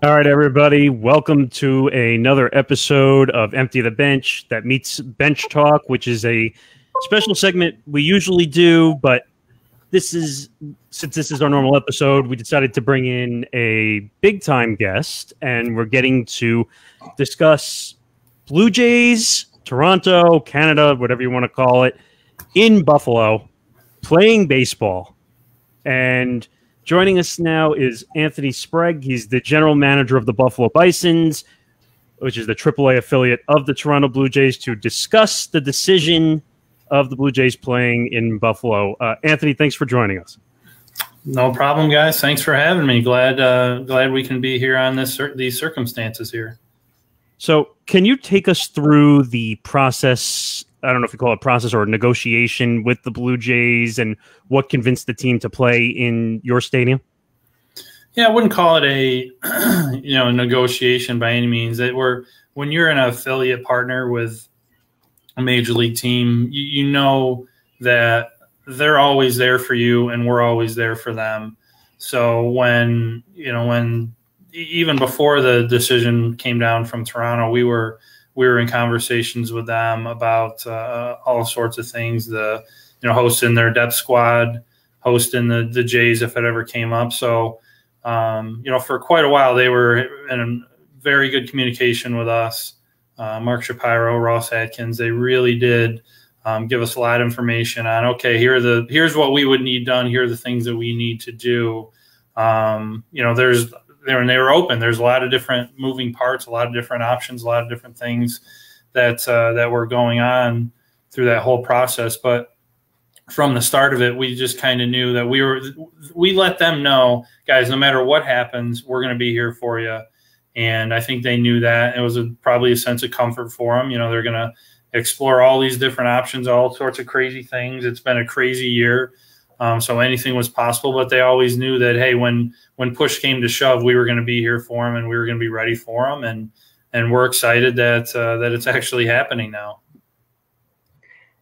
All right, everybody, welcome to another episode of Empty the Bench that meets Bench Talk, which is a special segment we usually do, but since this is our normal episode, we decided to bring in a big-time guest, and we're getting to discuss Blue Jays, Toronto, Canada, whatever you want to call it, in Buffalo, playing baseball, and joining us now is Anthony Sprague. He's the general manager of the Buffalo Bisons, which is the AAA affiliate of the Toronto Blue Jays, to discuss the decision of the Blue Jays playing in Buffalo. Anthony, thanks for joining us. No problem, guys. Thanks for having me. Glad we can be here on these circumstances here. So can you take us through the process? I don't know if you call it process or negotiation with the Blue Jays, and what convinced the team to play in your stadium? Yeah, I wouldn't call it a negotiation by any means. When you're an affiliate partner with a major league team, you know that they're always there for you, and we're always there for them. So when even before the decision came down from Toronto, we were in conversations with them about all sorts of things, hosting their depth squad, hosting the Jays if it ever came up. So, for quite a while, they were in very good communication with us. Mark Shapiro, Ross Adkins, they really did give us a lot of information on, okay, here's what we would need done. Here are the things that we need to do. And they were open. There's a lot of different moving parts, a lot of different options, a lot of different things that were going on through that whole process. But from the start of it, we just kind of knew that we let them know, guys, no matter what happens, we're going to be here for you. And I think they knew that. It was probably a sense of comfort for them. They're going to explore all these different options, all sorts of crazy things. It's been a crazy year. So anything was possible, but they always knew that, hey, when push came to shove, we were going to be here for them, and we were going to be ready for them. And we're excited that it's actually happening now.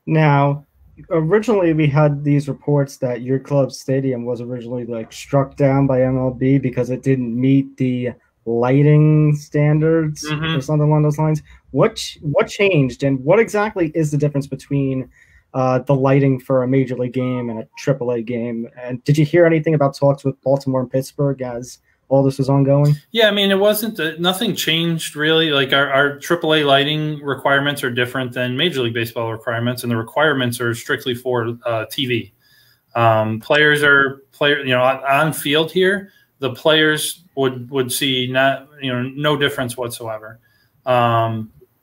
Now, originally we had these reports that your club's stadium was originally struck down by MLB because it didn't meet the lighting standards or something along those lines. What changed, and what exactly is the difference between the lighting for a major league game and a AAA game? And did you hear anything about talks with Baltimore and Pittsburgh as all this was ongoing? Yeah, I mean, it wasn't – nothing changed really. Our AAA lighting requirements are different than Major League Baseball requirements, and the requirements are strictly for TV. Players are – on field here, the players would see no difference whatsoever.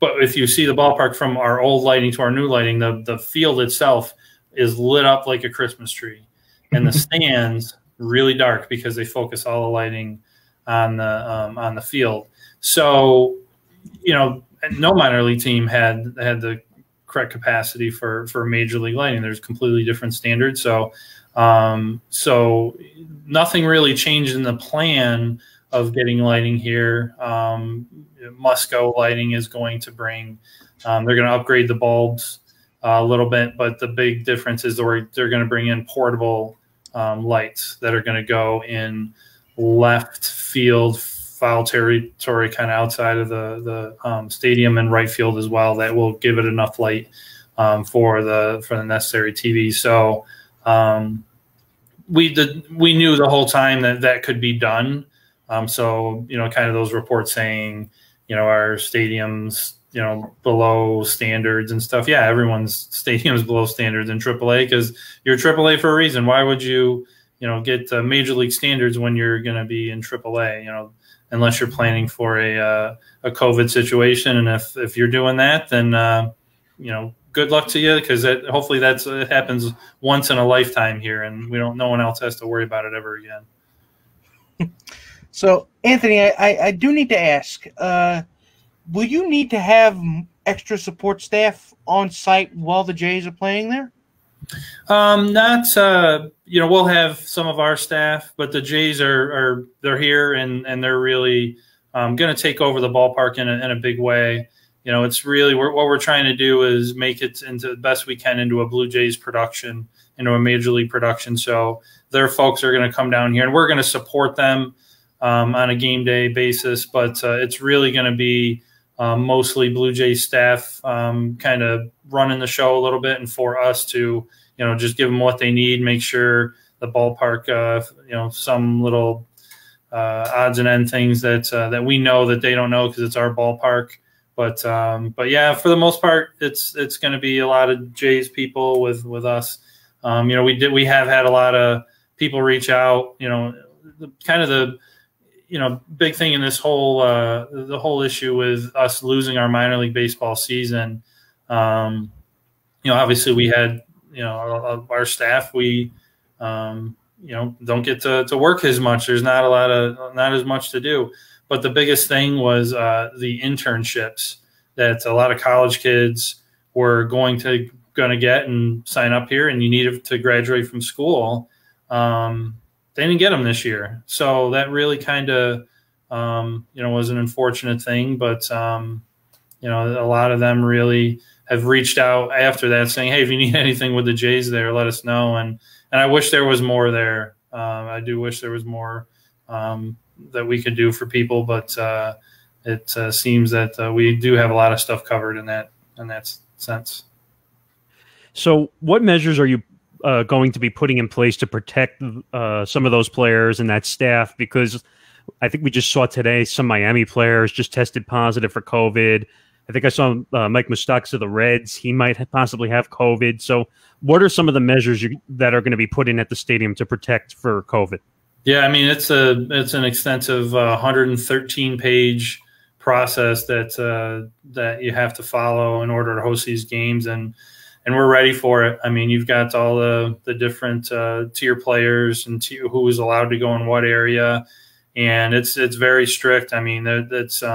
But if you see the ballpark from our old lighting to our new lighting, the field itself is lit up like a Christmas tree, and the stands really dark because they focus all the lighting on the field. So, no minor league team had the correct capacity for major league lighting. There's completely different standards. So, nothing really changed in the plan of getting lighting here. Musco lighting is going to bring, they're going to upgrade the bulbs a little bit, but the big difference is they're going to bring in portable lights that are going to go in left field, foul territory, kind of outside of the stadium, and right field as well, that will give it enough light for the necessary TV. So we knew the whole time that could be done. Kind of those reports saying, our stadiums, below standards and stuff. Yeah, everyone's stadium's below standards in AAA because you're AAA for a reason. Why would you, get major league standards when you're going to be in AAA? Unless you're planning for a COVID situation, and if you're doing that, then good luck to you, because hopefully it happens once in a lifetime here, and no one else has to worry about it ever again. So, Anthony, I do need to ask, will you need to have extra support staff on site while the Jays are playing there? We'll have some of our staff, but the Jays they're here, and they're really going to take over the ballpark in a big way. It's really what we're trying to do is make it into the best we can into a Blue Jays production, into a major league production. So their folks are going to come down here, and we're going to support them. on a game day basis, but it's really going to be mostly Blue Jays staff kind of running the show a little bit, and for us to, you know, just give them what they need, make sure the ballpark, you know, some little odds and end things that that we know that they don't know because it's our ballpark. But yeah, for the most part, it's going to be a lot of Jays people with us. You know, we have had a lot of people reach out. You know, the big thing in this whole the whole issue with us losing our minor league baseball season. You know, obviously we had, you know, our staff, you know, don't get to work as much. There's not as much to do. But the biggest thing was the internships that a lot of college kids were going to get and sign up here, and you needed to graduate from school. They didn't get them this year, so that really kind of you know, was an unfortunate thing. But you know, a lot of them really have reached out after that, saying, "Hey, if you need anything with the Jays, there, let us know." And I wish there was more there. I do wish there was more. That we could do for people, but it seems that we do have a lot of stuff covered in that sense. So what measures are you going to be putting in place to protect some of those players and that staff? Because I think we just saw today some Miami players just tested positive for COVID. I think I saw Mike Mustakis of the Reds. He might possibly have COVID. So what are some of the measures that are going to be put in at the stadium to protect for COVID? Yeah, I mean, it's an extensive 113-page process that you have to follow in order to host these games, and we're ready for it. I mean, you've got all the different tier players and who is allowed to go in what area, and it's very strict. I mean, that's you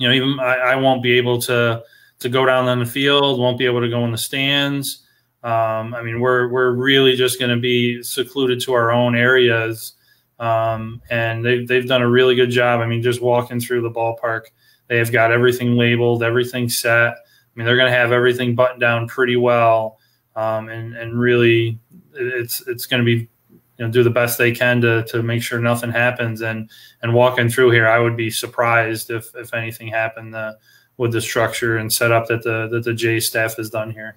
know, even I won't be able to go down on the field, won't be able to go in the stands. I mean, we're really just going to be secluded to our own areas, and they've done a really good job. I mean, just walking through the ballpark, they have got everything labeled, everything set. I mean, they're going to have everything buttoned down pretty well, and really, it's going to be, you know, do the best they can to make sure nothing happens. And walking through here, I would be surprised if anything happened with the structure and setup that the Jays staff has done here.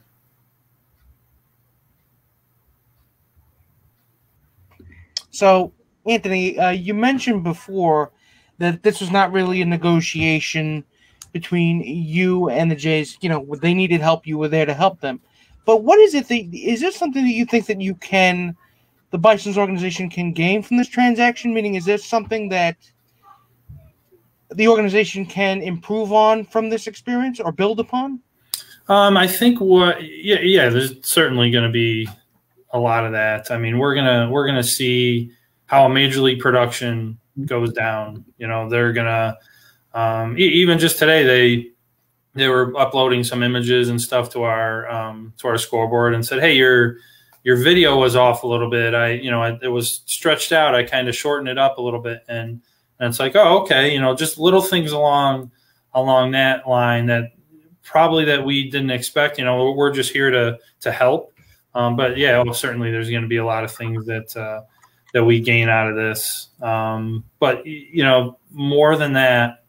So, Anthony, you mentioned before that this was not really a negotiation between you and the Jays. You know, they needed help. You were there to help them. But what is it? Is there something that you think that the Bisons organization can gain from this transaction? Meaning, is there something that the organization can improve on from this experience or build upon? I think yeah, there's certainly going to be a lot of that. I mean, we're gonna see how a major league production goes down. You know, they're gonna even just today they were uploading some images and stuff to our scoreboard and said, "Hey, your video was off a little bit. It was stretched out. I kind of shortened it up a little bit." And it's like, oh, okay, you know, just little things along that line that we didn't expect. You know, we're just here to help. But yeah, certainly there's going to be a lot of things that we gain out of this. But you know, more than that,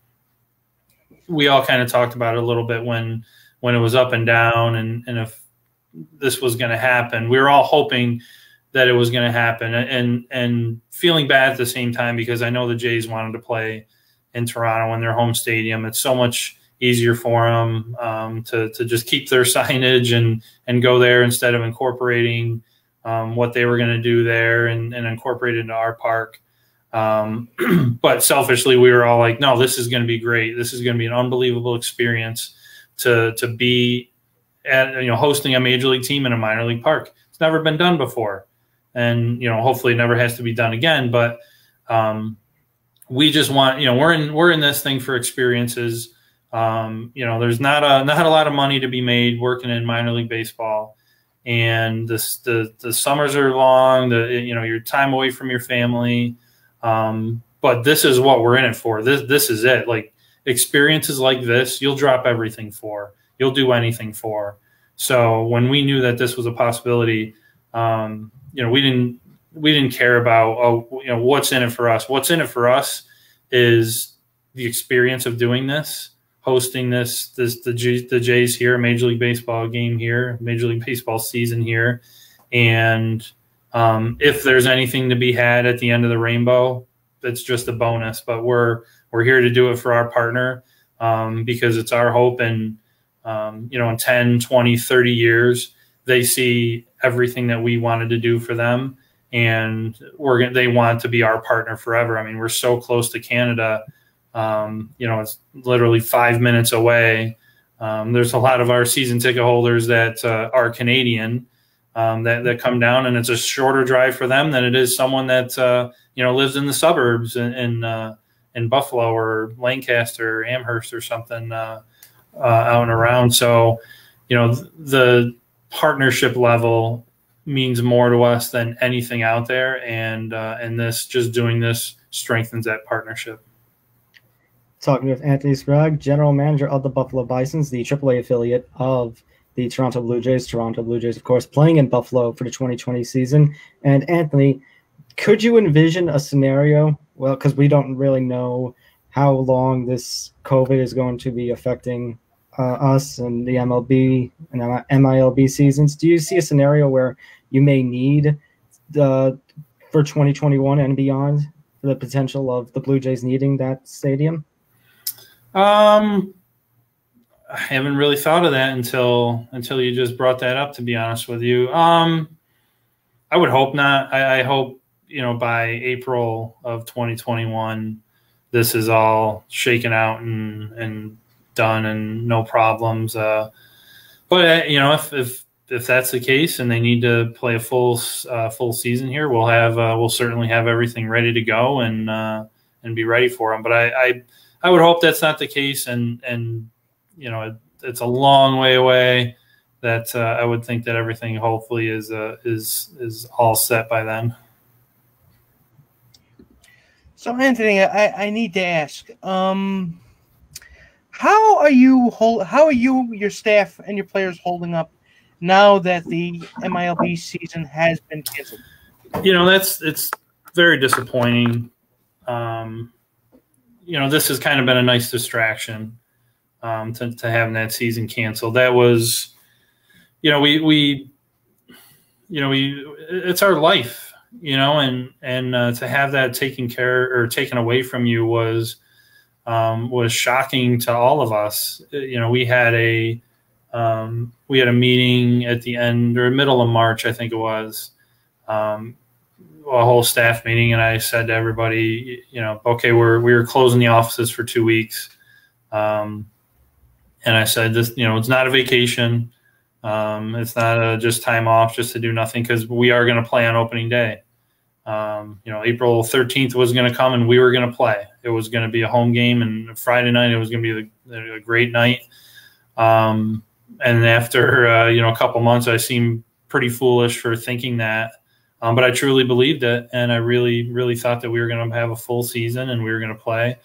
we all kind of talked about it a little bit when it was up and down, and if this was going to happen, we were all hoping that it was going to happen, and feeling bad at the same time, because I know the Jays wanted to play in Toronto in their home stadium. It's so much easier for them to just keep their signage and go there instead of incorporating what they were going to do there and incorporate it into our park. But selfishly, we were all like, no, this is going to be great. This is going to be an unbelievable experience to be at, you know, hosting a major league team in a minor league park. It's never been done before, and you know, hopefully it never has to be done again. But we just want, you know, we're in this thing for experiences. You know, there's not a lot of money to be made working in minor league baseball, and the summers are long. You know, your time away from your family, but this is what we're in it for. This is it. Like, experiences like this, you'll drop everything for. You'll do anything for. So when we knew that this was a possibility, you know, we didn't we didn't care about, oh, you know, what's in it for us. What's in it for us is the experience of doing this, hosting the Jays here, Major League Baseball game here, Major League Baseball season here. And if there's anything to be had at the end of the rainbow, that's just a bonus. But we're here to do it for our partner, because it's our hope. And, you know, in 10, 20, 30 years, they see everything that we wanted to do for them. And they want to be our partner forever. I mean, we're so close to Canada. You know, it's literally 5 minutes away. There's a lot of our season ticket holders that are Canadian that come down, and it's a shorter drive for them than it is someone that, you know, lives in the suburbs in Buffalo or Lancaster or Amherst or something out and around. So, you know, the partnership level means more to us than anything out there. And this, just doing this, strengthens that partnership. Talking with Anthony Sprague, general manager of the Buffalo Bisons, the AAA affiliate of the Toronto Blue Jays. Toronto Blue Jays, of course, playing in Buffalo for the 2020 season. And Anthony, could you envision a scenario? Well, because we don't really know how long this COVID is going to be affecting us and the MLB and MILB seasons. Do you see a scenario where you may need for 2021 and beyond the potential of the Blue Jays needing that stadium? I haven't really thought of that until you just brought that up, to be honest with you. I would hope not. I hope, you know, by April of 2021, this is all shaken out and done and no problems. But you know, if that's the case and they need to play a full season here, we'll certainly have everything ready to go and be ready for them. But I would hope that's not the case. And you know, it's a long way away. That I would think that everything hopefully is all set by then. So Anthony, I need to ask, how are you, your staff and your players holding up now that the MILB season has been canceled? You know, it's very disappointing. You know, this has kind of been a nice distraction to having that season canceled. That was, you know, we it's our life, you know, and to have that taken care or taken away from you was shocking to all of us. You know, we had a meeting at the end or middle of March, I think it was, a whole staff meeting, and I said to everybody, you know, okay, we were closing the offices for 2 weeks, and I said, this, you know, it's not a vacation. It's not just time off just to do nothing, because we are going to play on opening day. You know, April 13th was going to come and we were going to play. It was going to be a home game, and Friday night it was going to be a great night. And after, you know, a couple months, I seemed pretty foolish for thinking that. But I truly believed it, and I really, really thought that we were going to have a full season and we were going to play.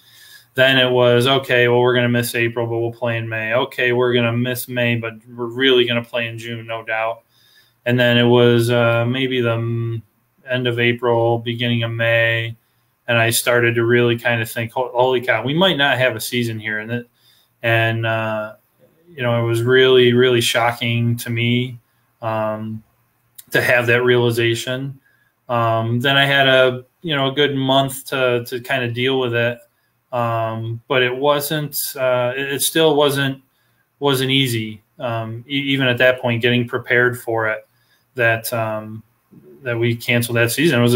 Then it was, okay, well, we're going to miss April, but we'll play in May. Okay, we're going to miss May, but we're really going to play in June, no doubt. And then it was maybe the end of April, beginning of May, and I started to really kind of think, holy cow, we might not have a season here. And you know, it was really, really shocking to me to have that realization. Then I had a good month to kind of deal with it. But it wasn't, it still wasn't easy. Even at that point, getting prepared for it, that we canceled that season. It was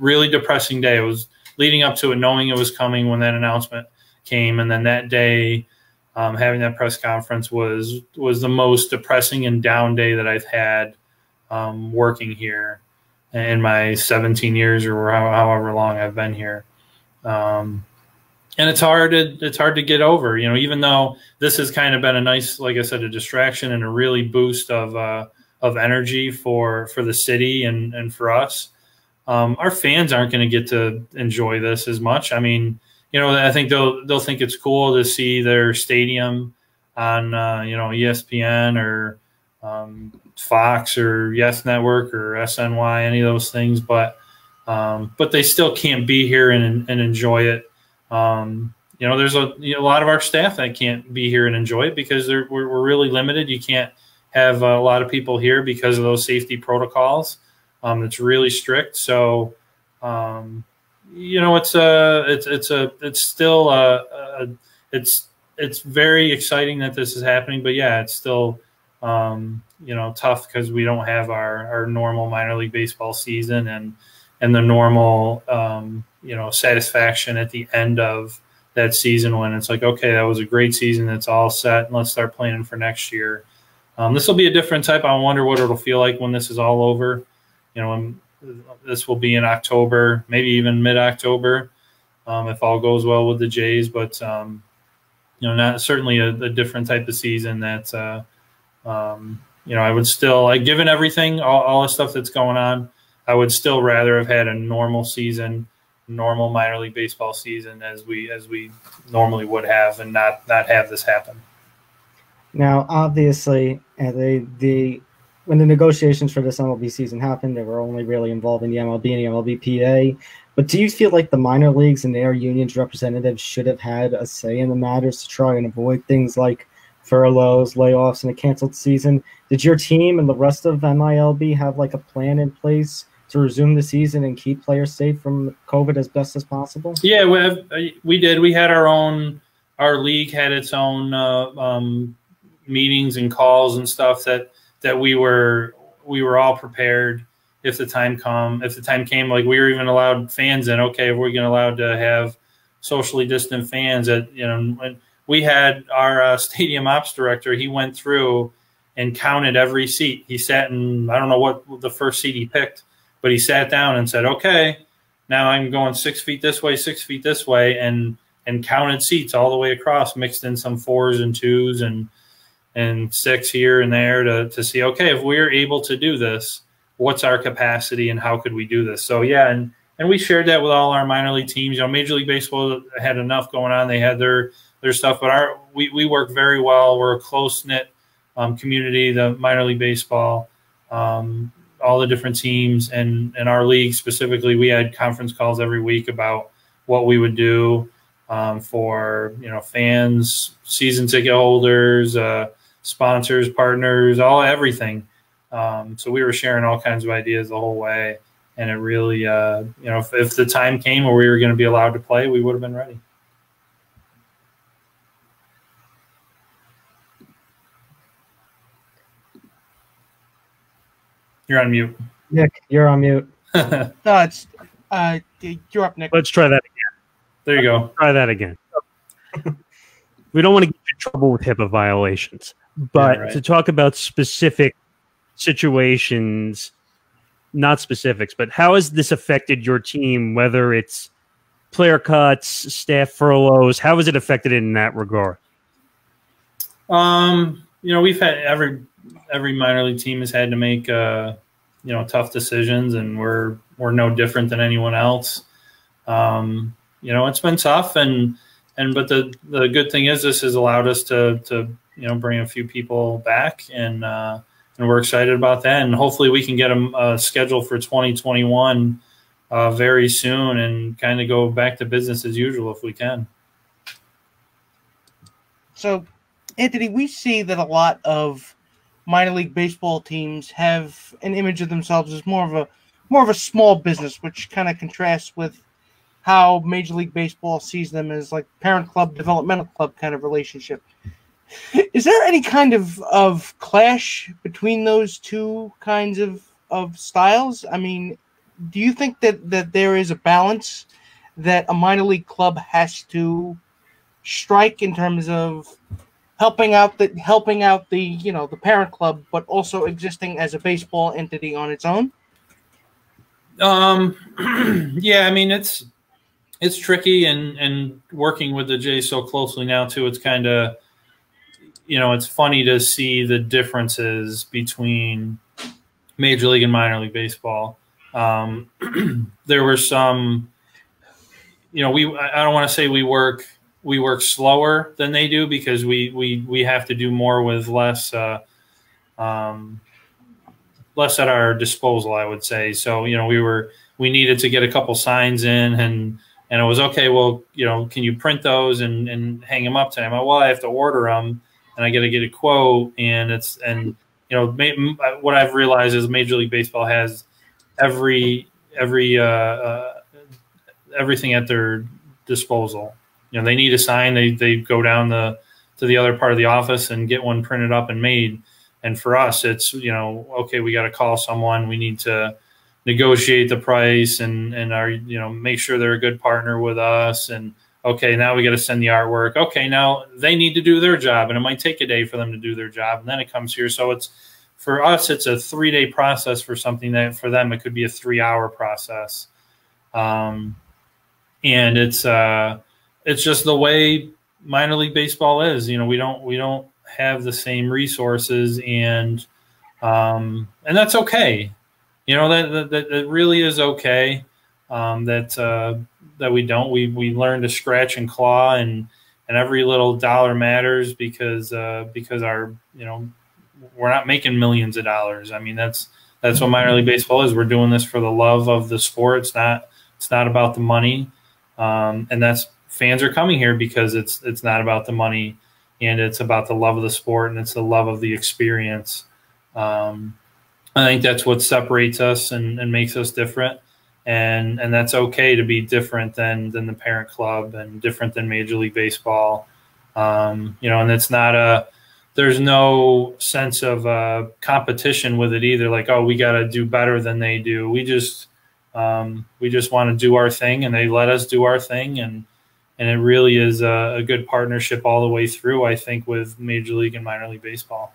really depressing day. It was leading up to it, knowing it was coming when that announcement came. And then that day, having that press conference was the most depressing and down day that I've had, working here in my 17 years or however long I've been here. And it's hard to get over, you know, even though this has kind of been a nice, like I said, a distraction and a really boost of energy for the city and for us. Our fans aren't going to get to enjoy this as much. I mean, you know, I think they'll think it's cool to see their stadium on, you know, ESPN or Fox or Yes Network or SNY, any of those things, but they still can't be here and enjoy it. You know, there's a lot of our staff that can't be here and enjoy it because we're really limited. You can't have a lot of people here because of those safety protocols. It's really strict. So, you know, it's very exciting that this is happening, but yeah, it's still, you know, tough because we don't have our normal minor league baseball season and the normal, you know, satisfaction at the end of that season when it's like, okay, that was a great season. That's all set. And let's start planning for next year. This will be a different type. I wonder what it'll feel like when this is all over. You know, this will be in October, maybe even mid-October, if all goes well with the Jays. But you know, not certainly a different type of season. That you know, I would still like, given everything, all the stuff that's going on, I would still rather have had a normal season, normal minor league baseball season as we normally would have, and not have this happen. Now, obviously, when the negotiations for this MLB season happened, they were only really involving the MLB and the MLBPA. But do you feel like the minor leagues and their unions' representatives should have had a say in the matters to try and avoid things like furloughs, layoffs, and a canceled season? Did your team and the rest of MILB have like a plan in place to resume the season and keep players safe from COVID as best as possible? Yeah, we did. We had our league had its own meetings and calls and stuff that we were all prepared if the time came. Like, we were even allowed fans in. Okay, we're going to allowed to have socially distant fans. At, you know, we had our stadium ops director. He went through and counted every seat. He sat in, I don't know what the first seat he picked, but he sat down and said, okay, now I'm going 6 feet this way, 6 feet this way, and counted seats all the way across, mixed in some 4s and 2s and 6 here and there to see, okay, if we're able to do this, what's our capacity and how could we do this? So, yeah, and we shared that with all our minor league teams. You know, Major League Baseball had enough going on. They had their stuff, but we work very well. We're a close-knit community, the minor league baseball, all the different teams, and our league specifically. We had conference calls every week about what we would do for, you know, fans, season ticket holders, sponsors, partners, everything. So we were sharing all kinds of ideas the whole way, and it really, you know, if the time came where we were going to be allowed to play, we would have been ready. You're on mute. Nick, you're on mute. No, it's, you're up, Nick. Let's try that again. There you go. Try that again. We don't want to get in trouble with HIPAA violations, but yeah, right. To talk about specific situations, not specifics, but how has this affected your team, whether it's player cuts, staff furloughs? How has it affected it in that regard? You know, we've had every minor league team has had to make, you know, tough decisions, and we're no different than anyone else. You know, it's been tough, but the good thing is this has allowed us to you know, bring a few people back, and we're excited about that. And hopefully we can get a schedule for 2021 very soon and kind of go back to business as usual if we can. So, Anthony, we see that a lot of minor league baseball teams have an image of themselves as more of a small business, which kind of contrasts with how Major League Baseball sees them as like parent club, developmental club kind of relationship. Is there any kind of clash between those two kinds of styles? I mean, do you think that there is a balance that a minor league club has to strike in terms of helping out the you know, the parent club, but also existing as a baseball entity on its own? Yeah, I mean, it's tricky, and working with the Jays so closely now too, it's kind of, you know, it's funny to see the differences between Major League and minor league baseball. There were some, you know, I don't want to say we work slower than they do because we have to do more with less, less at our disposal, I would say. So, you know, we needed to get a couple signs in, and it was, okay, well, you know, can you print those and hang them up today? I'm like, well, I have to order them, and I got to get a quote. And it's, and, you know, what I've realized is Major League Baseball has everything at their disposal. You know, they need a sign, they go down to the other part of the office and get one printed up and made. And for us, it's, you know, okay, we got to call someone, we need to negotiate the price and our, you know, make sure they're a good partner with us. And okay, now we got to send the artwork. Okay, now they need to do their job, and it might take a day for them to do their job, and then it comes here. So it's, for us, it's a 3-day process for something that for them it could be a 3-hour process. And it's just the way minor league baseball is. You know, we don't have the same resources, and that's okay. You know, that really is okay. That we don't. We learn to scratch and claw, and every little dollar matters, because our, you know, we're not making millions of dollars. I mean, that's what minor league baseball is. We're doing this for the love of the sport. It's not about the money. And that's, fans are coming here because it's not about the money, and it's about the love of the sport, and it's the love of the experience. I think that's what separates us and makes us different. And that's okay to be different than the parent club and different than Major League Baseball. You know, and it's not there's no sense of competition with it either. Like, oh, we got to do better than they do. We just want to do our thing, and they let us do our thing. And it really is a good partnership all the way through, I think, with Major League and Minor League Baseball.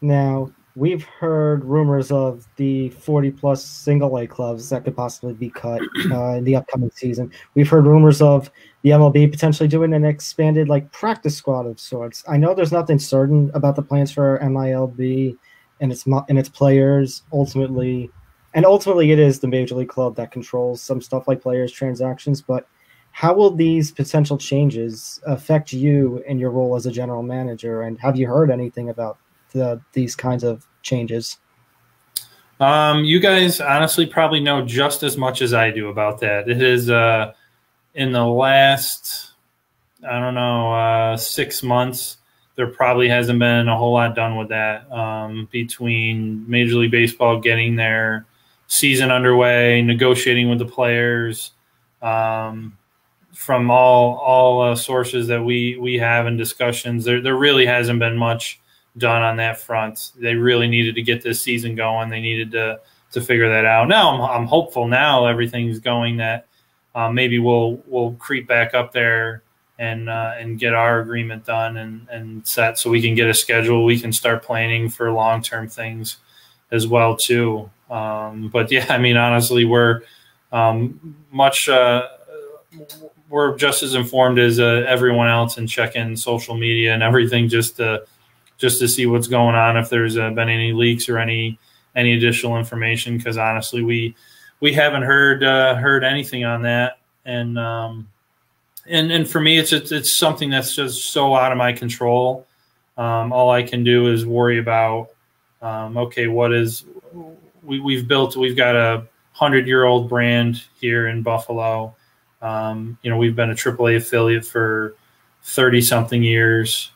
Now, we've heard rumors of the 40-plus single-A clubs that could possibly be cut in the upcoming season. We've heard rumors of the MLB potentially doing an expanded, like, practice squad of sorts. I know there's nothing certain about the plans for MILB and its players. Ultimately, it is the Major League club that controls some stuff like players' transactions. But how will these potential changes affect you and your role as a general manager? And have you heard anything about these kinds of changes? You guys honestly probably know just as much as I do about that. It is in the last, I don't know, 6 months, there probably hasn't been a whole lot done with that, between Major League Baseball getting their season underway, negotiating with the players. From all sources that we have in discussions, there really hasn't been much done on that front. They really needed to get this season going. They needed to figure that out. Now I'm hopeful now everything's going that maybe we'll creep back up there and get our agreement done and set, so we can get a schedule. We can start planning for long-term things as well too. But yeah, I mean, honestly, we're we're just as informed as everyone else, and checking social media and everything just to see what's going on, if there's been any leaks or any additional information, because honestly we haven't heard anything on that. And and for me, it's something that's just so out of my control. All I can do is worry about okay, what is we've got a 100-year-old brand here in Buffalo. You know, we've been a AAA affiliate for 30-something years.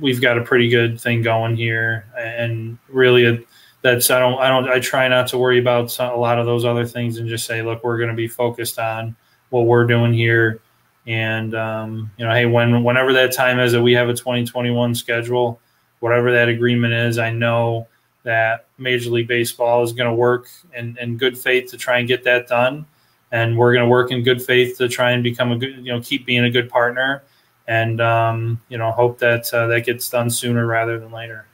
We've got a pretty good thing going here, and really, I try not to worry about a lot of those other things, and just say, look, we're going to be focused on what we're doing here, and you know, hey, whenever that time is that we have a 2021 schedule, whatever that agreement is, I know that Major League Baseball is going to work in good faith to try and get that done. And we're going to work in good faith to try and become a good, you know, keep being a good partner, and, you know, hope that that gets done sooner rather than later.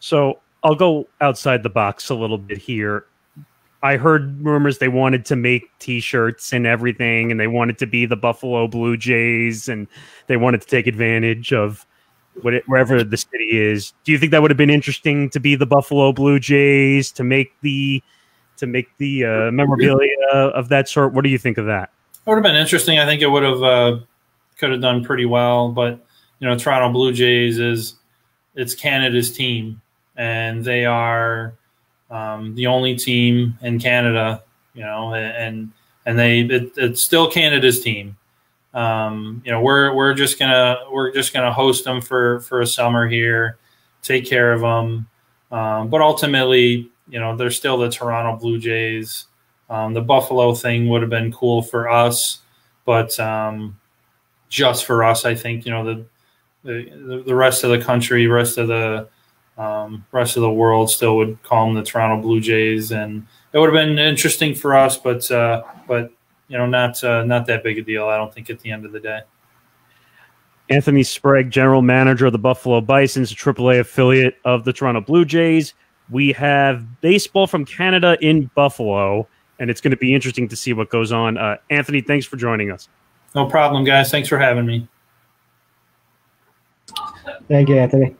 So I'll go outside the box a little bit here. I heard rumors they wanted to make T-shirts and everything, and they wanted to be the Buffalo Blue Jays, and they wanted to take advantage of wherever the city is. Do you think that would have been interesting to be the Buffalo Blue Jays, to make the memorabilia of that sort? What do you think of that? It would have been interesting. I think it would have could have done pretty well. But, you know, Toronto Blue Jays is it's Canada's team, and they are the only team in Canada, you know, and it's still Canada's team. You know, we're just gonna host them for a summer here, take care of them. But ultimately, you know, they're still the Toronto Blue Jays. The Buffalo thing would have been cool for us, but just for us, I think, you know, the rest of the country, rest of the world still would call them the Toronto Blue Jays, and it would have been interesting for us, but you know, not that big a deal, I don't think, at the end of the day. Anthony Sprague, general manager of the Buffalo Bisons, a AAA affiliate of the Toronto Blue Jays. We have baseball from Canada in Buffalo, and it's going to be interesting to see what goes on. Anthony, thanks for joining us. No problem, guys. Thanks for having me. Thank you, Anthony.